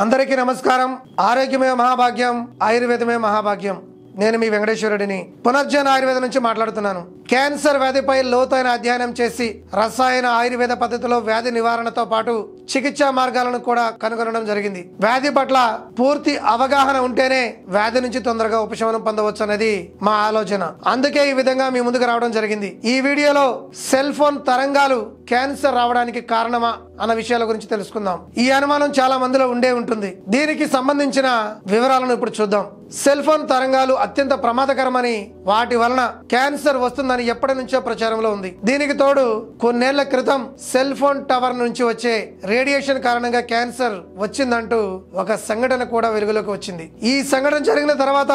అందరికీ నమస్కారం। ఆరోగ్యమే మహాభాగ్యం, ఆయుర్వేదమే మహాభాగ్యం। నేను మీ వెంకటేశ్వరుడిని, పునర్జన్ ఆయుర్వేద నుంచి మాట్లాడుతున్నాను। క్యాన్సర్ వ్యాధిపై లోతైన అధ్యయనం చేసి రసాయన ఆయుర్వేద పద్ధతిలో వ్యాధి నివారణతో పాటు చికిత్సా మార్గాలను కూడా కనుగొనడం జరిగింది। వ్యాధి పట్ల పూర్తి అవగాహన ఉంటేనే వ్యాధి నుంచి తొందరగా ఉపశమనం పొందవచ్చు అనేది మా ఆలోచన। అందుకే ఈ విధంగా మీ ముందుకు రావడం జరిగింది। ఈ వీడియోలో సెల్ ఫోన్ తరంగాలు క్యాన్సర్ రావడానికి కారణమా అన్న విషయాల గురించి తెలుసుకుందాం। ఈ అనుమానం చాలా మందిలో ఉండే ఉంటుంది। దీనికి సంబంధించిన వివరాలను ఇప్పుడు చూద్దాం। సెల్ ఫోన్ తరంగాలు అత్యంత ప్రమాదకరమని, వాటి వలన క్యాన్సర్ వస్తుందని ఎప్పటి నుంచో ప్రచారంలో ఉంది। దీనికి తోడు కొన్నేళ్ల క్రితం సెల్ ఫోన్ టవర్ నుంచి వచ్చే రేడియేషన్ కారణంగా క్యాన్సర్ వచ్చిందంటూ ఒక సంఘటన కూడా వెలుగులోకి వచ్చింది। ఈ సంఘటన జరిగిన తర్వాత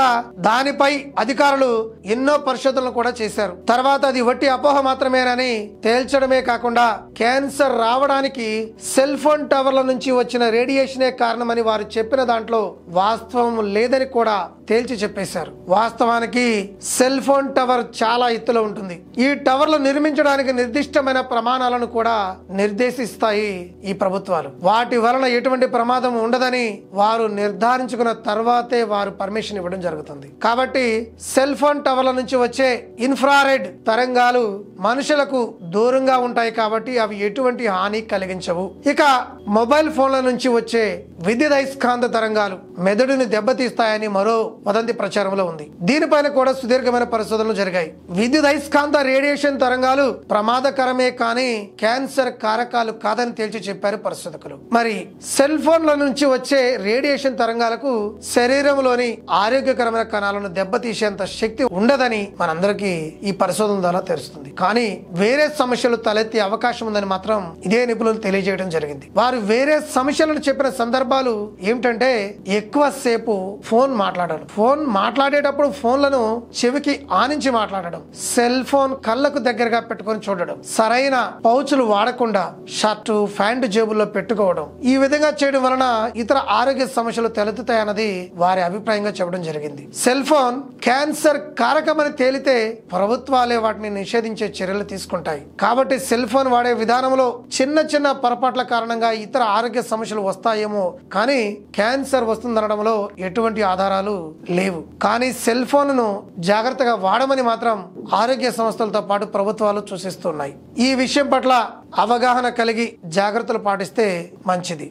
దానిపై అధికారులు ఎన్నో పరిశోధనలు కూడా చేశారు। తర్వాత అది వట్టి అపోహ మాత్రమేనని తేల్చడమే కాకుండా క్యాన్సర్ రావడానికి సెల్ ఫోన్ టవర్ల నుంచి వచ్చిన రేడియేషనే కారణమని వారు చెప్పిన దాంట్లో వాస్తవం లేదని కూడా తేల్చి చెప్పేశారు। వాస్తవానికి సెల్ ఫోన్ టవర్ చాలా ఎత్తులో ఉంటుంది। ఈ టవర్లు నిర్మించడానికి నిర్దిష్టమైన ప్రమాణాలను కూడా నిర్దేశిస్తాయి ఈ ప్రభుత్వాలు। వాటి వలన ఎటువంటి ప్రమాదం ఉండదని వారు నిర్ధారించుకున్న తర్వాతే వారు పర్మిషన్ ఇవ్వడం జరుగుతుంది। కాబట్టి సెల్ ఫోన్ టవర్ల నుంచి వచ్చే ఇన్ఫ్రారెడ్ తరంగాలు మనుషులకు దూరంగా ఉంటాయి కాబట్టి అవి ఎటువంటి హాని కలిగించవు। ఇక మొబైల్ ఫోన్ల నుంచి వచ్చే విద్యుత్ అయస్కాంత తరంగాలు మెదడుని దెబ్బతీస్తాయని మరో వదంతి ప్రచారంలో ఉంది। దీనిపైన కూడా సుదీర్ఘమైన పరిశోధనలు జరిగాయి। విద్యుత్ అయస్కాంత రేడియేషన్ తరంగాలు ప్రమాదకరమే కానీ క్యాన్సర్ కారకాలు కాదని తేల్చి చెప్పారు పరిశోధకులు। మరి సెల్ ఫోన్ల నుంచి వచ్చే రేడియేషన్ తరంగాలకు శరీరంలోని ఆరోగ్యకరమైన కణాలను దెబ్బతీసేంత శక్తి ఉండదని మనందరికీ ఈ పరిశోధన ద్వారా తెలుస్తుంది। కానీ వేరే సమస్యలు తలెత్తే అవకాశం ఉందని మాత్రం ఇదే నిపుణులు తెలియజేయడం జరిగింది। వారు వేరే సమస్యలను చెప్పిన సందర్భాలు ఏమిటంటే, ఎక్కువసేపు ఫోన్ మాట్లాడడం, ఫోన్ మాట్లాడేటప్పుడు ఫోన్లను చెవికి ఆనించి మాట్లాడడం, సెల్ ఫోన్ కళ్ళకు దగ్గరగా పెట్టుకొని చూడడం, సరైన పౌచులు వాడకుండా షర్టు ప్యాంటు జేబుల్లో పెట్టుకోవడం, ఈ విధంగా చేయడం వలన ఇతర ఆరోగ్య సమస్యలు తలెత్తుతాయన్నది వారి అభిప్రాయంగా చెప్పడం జరిగింది। సెల్ ఫోన్ క్యాన్సర్ కారకమని తేలితే ప్రభుత్వాలే వాటిని నిషేధించే చర్యలు తీసుకుంటాయి। కాబట్టి సెల్ ఫోన్ వాడే విధానంలో చిన్న చిన్న పొరపాట్ల కారణంగా ఇతర ఆరోగ్య సమస్యలు వస్తాయేమో కానీ క్యాన్సర్ వస్తుందనడంలో ఎటువంటి ఆధారాలు లేవు। కానీ సెల్ ఫోన్ ను జాగ్రత్తగా వాడమని మాత్రం ఆరోగ్య సంస్థలతో పాటు ప్రభుత్వాలు సూచిస్తున్నాయి। ఈ విషయం పట్ల అవగాహన కలిగి జాగ్రత్తలు పాటిస్తే మంచిది।